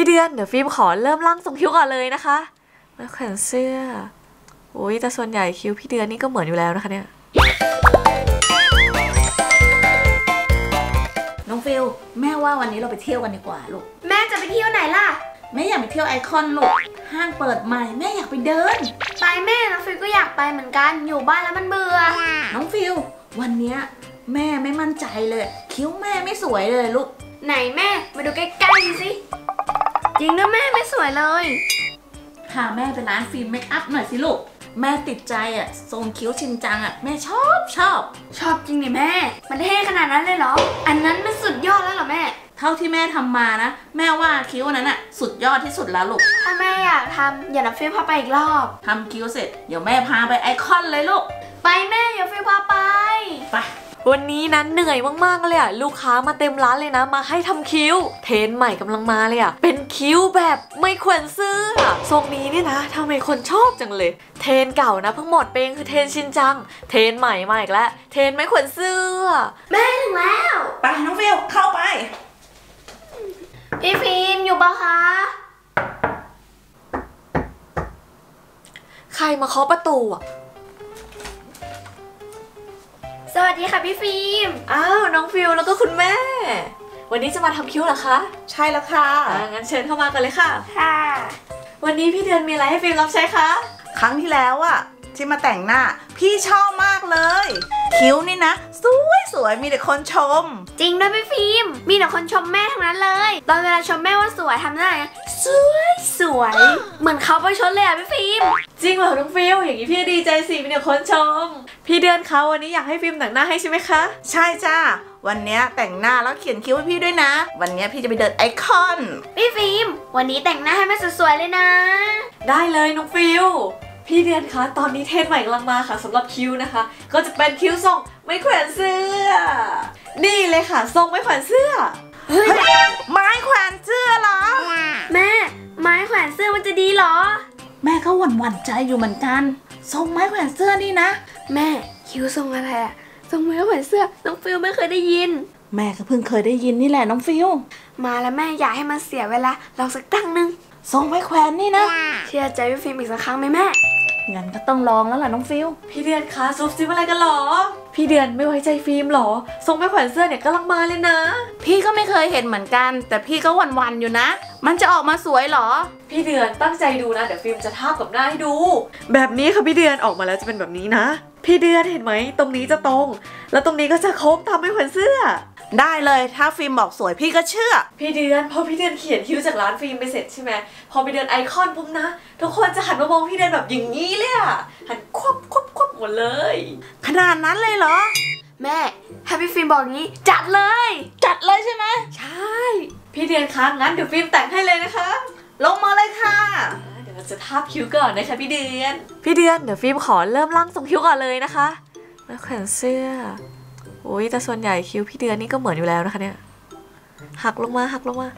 พี่เดือนเดี๋ยวฟิล์มขอเริ่มร่างทรงคิ้วก่อนเลยนะคะมาแขวนเสื้อโอ้ยแต่ส่วนใหญ่คิ้วพี่เดือนนี่ก็เหมือนอยู่แล้วนะคะเนี่ยน้องฟิลแม่ว่าวันนี้เราไปเที่ยวกันดีกว่าลูกแม่จะไปเที่ยวไหนล่ะแม่อยากไปเที่ยวไอคอนลูกห้างเปิดใหม่แม่อยากไปเดินไปแม่น้องฟิลก็อยากไปเหมือนกันอยู่บ้านแล้วมันเบื่อน้องฟิลวันนี้แม่ไม่มั่นใจเลยคิ้วแม่ไม่สวยเลยลูกไหนแม่มาดูใกล้ๆสิจริงนะแม่ไม่สวยเลยพาแม่ไปร้านฟิล์มเมคอัพหน่อยสิลูกแม่ติดใจอ่ะทรงคิ้วชินจังอ่ะแม่ชอบจริงเลยแม่มันเท่ขนาดนั้นเลยเหรออันนั้นมันสุดยอดแล้วเหรอแม่เท่าที่แม่ทำมานะแม่ว่าคิ้วนั้นอ่ะสุดยอดที่สุดแล้วลูกถ้าแม่อยากทำอย่านับฟิล์มพาไปอีกรอบทำคิ้วเสร็จเดี๋ยวแม่พาไปไอคอนเลยลูกไปแม่อย่าฟิล์มพาไปไปวันนี้นั้นเหนื่อยมากๆเลยอะลูกค้ามาเต็มร้านเลยนะมาให้ทำคิ้วเทรนใหม่กำลังมาเลยอะเป็นคิ้วแบบไม่แขวนเสื้อทรงนี้นี่นะทำไมคนชอบจังเลยเทรนเก่านะเพิ่งหมดไปเองคือเทรนชินจังเทรนใหม่มาอีกแล้วเทรนไม่แขวนเสื้อแม่ถึงแล้วไปน้องฟิลเข้าไปพี่ฟิล์มอยู่ปะคะใครมาเคาะประตูอะสวัสดีค่ะพี่ฟิล์มอ้าวน้องฟิลแล้วก็คุณแม่วันนี้จะมาทำคิ้วเหรอคะใช่แล้วค่ะงั้นเชิญเข้ามากันเลยค่ะค่ะวันนี้พี่เดือนมีอะไรให้ฟิล์มรับใช้คะครั้งที่แล้วอะที่มาแต่งหน้าพี่ชอบมากเลยคิ้วนี่นะสวยมีแต่คนชมจริงด้วยพี่ฟิล์มมีแต่คนชมแม่ทั้งนั้นเลยตอนเวลาชมแม่ว่าสวยทำหน้าสวยเหมือนเขาไปชมเลยอะพี่ฟิล์มจริงเหรอน้องฟิลอย่างนี้พี่ดีใจสิมีแต่คนชมพี่เดือนเขาวันนี้อยากให้ฟิล์มแต่งหน้าให้ใช่ไหมคะใช่จ้าวันนี้แต่งหน้าแล้วเขียนคิ้วให้พี่ด้วยนะวันนี้พี่จะไปเดินไอคอนพี่ฟิล์มวันนี้แต่งหน้าให้แม่สวยๆเลยนะได้เลยน้องฟิลพี่เดือนคะตอนนี้เทรนด์ใหม่กำลังมาค่ะสำหรับคิ้วนะคะก็จะเป็นคิ้วทรงไม่แขวนเสื้อนี่เลยค่ะทรงไม่แขวนเสื้อเฮ้ยไม้แขวนเสื้อเหรอแม่ไม้แขวนเสื้อมันจะดีเหรอแม่ก็หวั่นใจอยู่เหมือนกันทรงไม้แขวนเสื้อนี่นะแม่คิ้วทรงอะไรอะทรงไม้แขวนเสื้อน้องฟิลไม่เคยได้ยินแม่ก็เพิ่งเคยได้ยินนี่แหละน้องฟิลมาแล้วแม่อย่าให้มันเสียเวลาลองสักตั้งนึงทรงไม้แขวนนี่นะเชื่อใจพี่ฟิลอีกสักครั้งไหมแม่งั้นก็ต้องลองแล้วล่ะน้องฟิลพี่เดือนคะซุบซิบอะไรกันหรอพี่เดือนไม่ไว้ใจฟิล์มหรอทรงไม้แขวนเสื้อเนี่ยกำลังมาเลยนะพี่ก็ไม่เคยเห็นเหมือนกันแต่พี่ก็หวั่นอยู่นะมันจะออกมาสวยหรอพี่เดือนตั้งใจดูนะเดี๋ยวฟิล์มจะทาบกับหน้าให้ดูแบบนี้ค่ะพี่เดือนออกมาแล้วจะเป็นแบบนี้นะพี่เดือนเห็นไหมตรงนี้จะตรงแล้วตรงนี้ก็จะโค้งตามไม้แขวนเสื้อได้เลยถ้าฟิล์มบอกสวยพี่ก็เชื่อพี่เดือนพอพี่เดือนเขียนคิ้วจากร้านฟิล์มไปเสร็จใช่ไหมพอไปเดินไอคอนปุ๊บนะทุกคนจะหันมามองพี่เดือนแบบอย่างนี้เลยอะหันควบหมดเลยขนาดนั้นเลยเหรอแม่ถ้าพี่ฟิล์มบอกงี้จัดเลยใช่ไหมใช่พี่เดือนคะงั้นเดี๋ยวฟิล์มแต่งให้เลยนะคะลงมาเลยค่ะเดี๋ยวเราจะทาบคิ้วก่อนนะคะพี่เดือนเดี๋ยวฟิล์มขอเริ่มร่างทรงคิ้วก่อนเลยนะคะมาแขวนเสื้อโอ้ยแต่ส่วนใหญ่คิ้วพี่เดือนนี่ก็เหมือนอยู่แล้วนะคะเนี่ยหักลงมาหักลงมา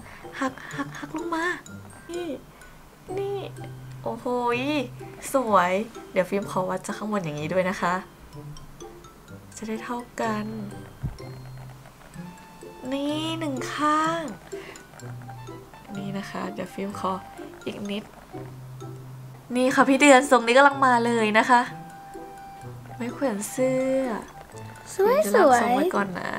นี่โอ้โหสวยเดี๋ยวฟิล์มขอวัดจากข้างบนอย่างนี้ด้วยนะคะจะได้เท่ากันนี่หนึ่งข้างนี่นะคะเดี๋ยวฟิล์มขออีกนิดนี่ค่ะพี่เดือนทรงนี้กำลังมาเลยนะคะไม่แขวนเสื้อสวยส่งไว้ก่อนนะ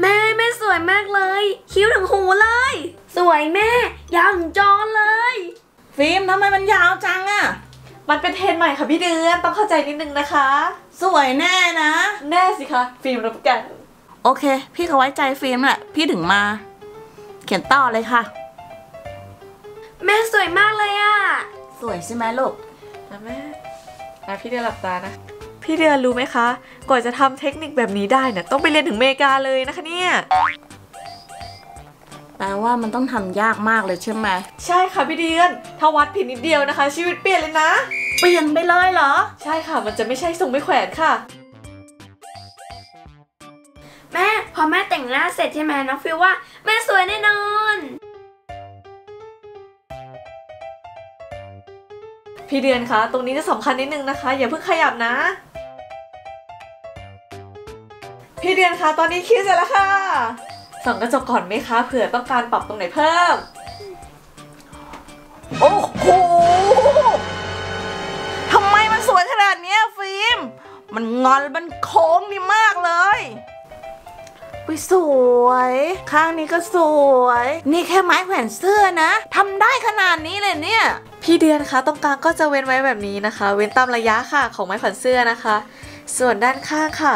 แม่สวยมากเลยคิ้วถึงหูเลยสวยแม่ยาวถึงจอเลยฟิล์มทำไมมันยาวจังอะมันเป็นเทรนด์ใหม่ค่ะพี่เดือนต้องเข้าใจนิดนึงนะคะสวยแน่นะแน่สิคะฟิล์มรับประกันโอเคพี่ก็ไว้ใจฟิล์มแหละพี่ถึงมาเขียนต่อเลยค่ะแม่สวยมากเลยอะสวยใช่ไหมลูกนะแม่นะพี่เดือนหลับตานะพี่เดือนรู้ไหมคะก่อนจะทำเทคนิคแบบนี้ได้เนี่ยต้องไปเรียนถึงอเมริกาเลยนะคะเนี่ยแปลว่ามันต้องทำยากมากเลยใช่ไหมใช่ค่ะพี่เดือนถ้าวัดผิดนิดเดียวนะคะชีวิตเปลี่ยนเลยนะเปลี่ยนไปเลยเหรอใช่ค่ะมันจะไม่ใช่ทรงไม่แขวนค่ะแม่พอแม่แต่งหน้าเสร็จใช่ไหมน้องฟิลว่าแม่สวยแน่นอนพี่เดือนคะตรงนี้จะสำคัญนิดนึงนะคะอย่าเพิ่งขยับนะพี่เดือนคะตอนนี้คิ้วเสร็จแล้วค่ะส่องกระจกก่อนไหมคะเผื่อต้องการปรับตรงไหนเพิ่ม โอ้โหทำไมมันสวยขนาดนี้ฟิล์มมันงอนมันโค้งดีมากเลยอุ้ยสวยข้างนี้ก็สวยนี่แค่ไม้แขวนเสื้อนะทำได้ขนาดนี้เลยเนี่ยพี่เดือนคะตรงกลางก็จะเว้นไว้แบบนี้นะคะเว้นตามระยะค่ะของไม้แขวนเสื้อนะคะส่วนด้านข้างค่ะ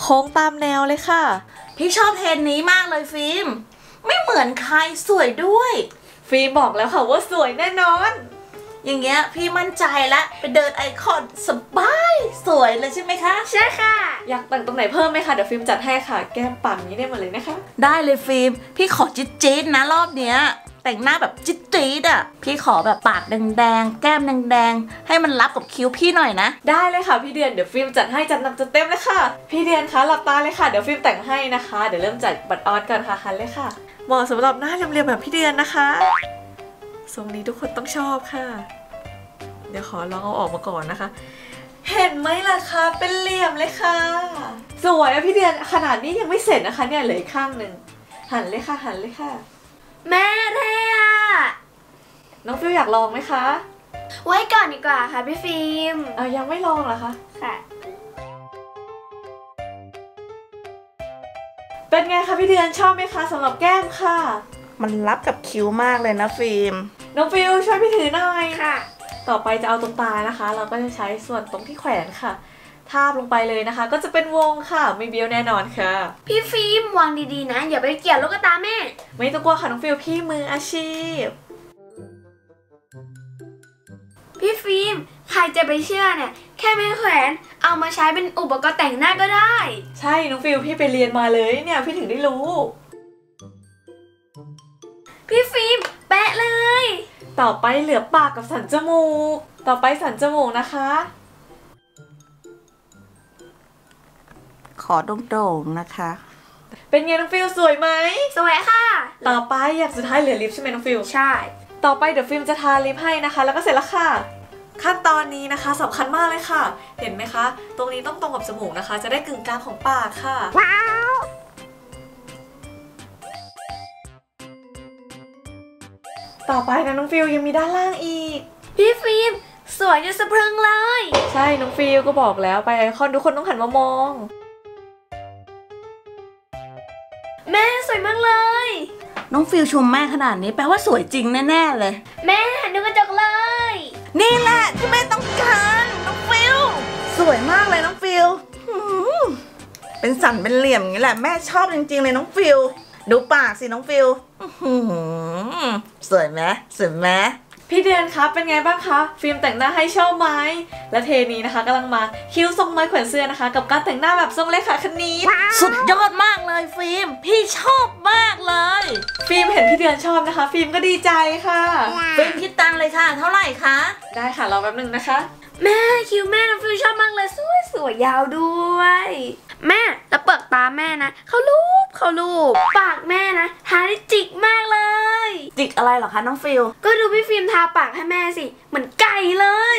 โค้งตามแนวเลยค่ะพี่ชอบเทรนนี้มากเลยฟิล์มไม่เหมือนใครสวยด้วยฟิล์มบอกแล้วค่ะว่าสวยแน่นอนอย่างเงี้ยพี่มั่นใจแล้วไปเดินไอคอนสบายสวยเลยใช่ไหมคะใช่ค่ะอยากแต่งตรงไหนเพิ่มไหมคะเดี๋ยวฟิล์มจัดให้ค่ะแก้มปากนี้ได้หมดเลยนะคะได้เลยฟิล์มพี่ขอจิ๊ดๆนะรอบเนี้ยแต่งหน้าแบบจิ๊ดๆอ่ะพี่ขอแบบปากแดงๆแก้มแดงๆให้มันรับกับคิ้วพี่หน่อยนะได้เลยค่ะพี่เดือนเดี๋ยวฟิล์มจัดให้จัดหนักจัดเต็มเลยค่ะพี่เดือนคะหลับตาเลยค่ะเดี๋ยวฟิล์มแต่งให้นะคะเดี๋ยวเริ่มจากบัตรออดก่อนค่ะคันเลยค่ะเหมาะสำหรับหน้าเรียบๆแบบพี่เดือนนะคะทรงนี้ทุกคนต้องชอบค่ะเดี๋ยวขอลองเอาออกมาก่อนนะคะเห็นไหมล่ะคะเป็นเหลี่ยมเลยค่ะสวยอะพี่เดือนขนาดนี้ยังไม่เสร็จนะคะเนี่ยเหลืออีกข้างหนึ่งหันเลยค่ะหันเลยค่ะแม่เท่อะน้องฟิวอยากลองไหมคะไว้ก่อนดีกว่าค่ะพี่ฟิล์มยังไม่ลองเหรอคะค่ะเป็นไงคะพี่เดือนชอบไหมคะสำหรับแก้มค่ะมันรับกับคิ้วมากเลยนะฟิล์มน้องฟิวช่วยพี่ถือหน่อยค่ะต่อไปจะเอาตรงตานะคะเราก็จะใช้ส่วนตรงที่แขวนค่ะทาบลงไปเลยนะคะก็จะเป็นวงค่ะไม่เบี้ยวแน่นอนค่ะพี่ฟิล์มวางดีๆนะอย่าไปเกี่ยวลูกตาแม่ไม่ต้องกลัวค่ะน้องฟิวพี่มืออาชีพพี่ฟิล์มใครจะไปเชื่อเนี่ยแค่ไม่แขวนเอามาใช้เป็นอุปกรณ์แต่งหน้าก็ได้ใช่น้องฟิวพี่ไปเรียนมาเลยเนี่ยพี่ถึงได้รู้พี่ฟิล์มแปะเลยต่อไปเหลือปากกับสันจมูกต่อไปสันจมูกนะคะขอโด่งๆนะคะเป็นไงน้องฟิลสวยไหมสวยค่ะต่อไปอย่างสุดท้ายเหลือลิปใช่ไหมน้องฟิลใช่ต่อไปเดี๋ยวฟิลจะทาลิปให้นะคะแล้วก็เสร็จแล้วค่ะขั้นตอนนี้นะคะสำคัญมากเลยค่ะเห็นไหมคะตรงนี้ต้องตรงกับจมูกนะคะจะได้กึ่งกลางของปากค่ะต่อไปนะน้องฟิลยังมีด้านล่างอีกพี่ฟิลสวยจนสะพรึงเลยใช่น้องฟิลก็บอกแล้วไปไอคอนทุกคนต้องหันมามองแม่สวยมากเลยน้องฟิลชมแม่ขนาดนี้แปลว่าสวยจริงแน่ๆเลยแม่หันดูกระจกเลยนี่แหละที่แม่ต้องการน้องฟิลสวยมากเลยน้องฟิลเป็นสันเป็นเหลี่ยมอย่างนี้แหละแม่ชอบจริงๆเลยน้องฟิลดูปากสิน้องฟิลสวยไหมสวยไหมพี่เดือนครับเป็นไงบ้างคะฟิล์มแต่งหน้าให้ชอบไหมและเทนี้นะคะกำลังมาคิ้วทรงไม้แขวนเสื้อนะคะกับการแต่งหน้าแบบทรงเลขาคณิตสุดยอดมากเลยฟิล์มพี่ชอบมากเลยฟิล์มเห็นพี่เดือนชอบนะคะฟิล์มก็ดีใจค่ะฟิล์มคิดตังเลยค่ะเท่าไหร่คะได้ค่ะรอแป๊บนึงนะคะแม่คิ้วแม่น้องฟิล์มชอบมากเลยสวยยาวด้วยแม่แล้วเปลือกตาแม่นะเขาลูบปากแม่นะทาได้จิกมากเลยจิกอะไรหรอคะน้องฟิลก็ดูพี่ฟิล์มทาปากให้แม่สิเหมือนไก่เลย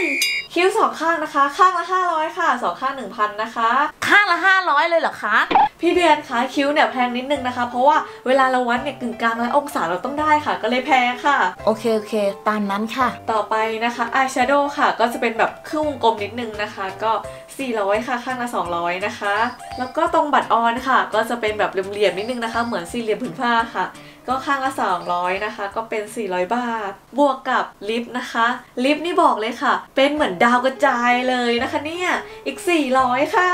คิ้วสองข้างนะคะข้างละ500ค่ะสองข้าง 1,000 นะคะข้างละ500เลยเหรอคะพี่เดือนคะคิ้วเนี่ยแพงนิดนึงนะคะเพราะว่าเวลาเราวัดเนี่ยกึ่งกลางและองศาเราต้องได้ค่ะก็เลยแพงค่ะโอเคตามนั้นค่ะต่อไปนะคะอายแชโดว์ค่ะก็จะเป็นแบบครึ่งวงกลมนิดนึงนะคะก็400ค่ะข้างละ200นะคะแล้วก็ตรงบัตรออนค่ะก็จะเป็นแบบเหลี่ยมๆนิดนึงนะคะเหมือนสี่เหลี่ยมผืนผ้าค่ะก็ข้างละ300นะคะก็เป็น400บาทบวกกับลิปนะคะลิปนี่บอกเลยค่ะเป็นเหมือนดาวกระจายเลยนะคะเนี่ยอีก400ค่ะ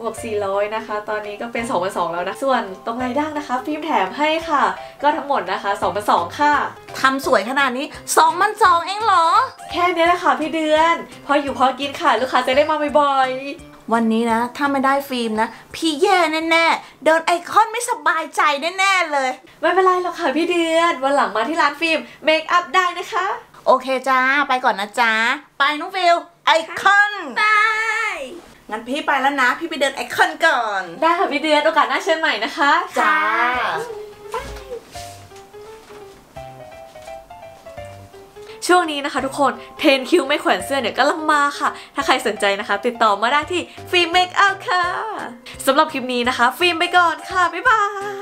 บวก400นะคะตอนนี้ก็เป็น2,200แล้วนะส่วนตรงไหล่ด่างนะคะฟิล์มแถมให้ค่ะก็ทั้งหมดนะคะ2,200ค่ะทำสวยขนาดนี้2,200เองเหรอแค่นี้แหละค่ะพี่เดือนพออยู่พอกินค่ะลูกค้าจะได้มาบ่อยๆวันนี้นะถ้าไม่ได้ฟิล์มนะพี่แย่แน่ๆเดินไอคอนไม่สบายใจแน่ๆเลยไม่เป็นไรหรอกค่ะพี่เดือนวันหลังมาที่ร้านฟิล์มเมคอัพได้นะคะโอเคจ้าไปก่อนนะจ้าไปน้องฟิลไอคอนไปงั้นพี่ไปแล้วนะพี่ไปเดินไอคอนก่อนได้ค่ะพี่เดือนโอกาสหน้าเชิญใหม่นะคะจ้าช่วงนี้นะคะทุกคนเทรนคิ้วไม่แขวนเสื้อเนี่ยกำลังมาค่ะถ้าใครสนใจนะคะติดต่อมาได้ที่ฟิล์มเมคอัพค่ะสำหรับคลิปนี้นะคะฟิล์มไปก่อนค่ะบ๊ายบาย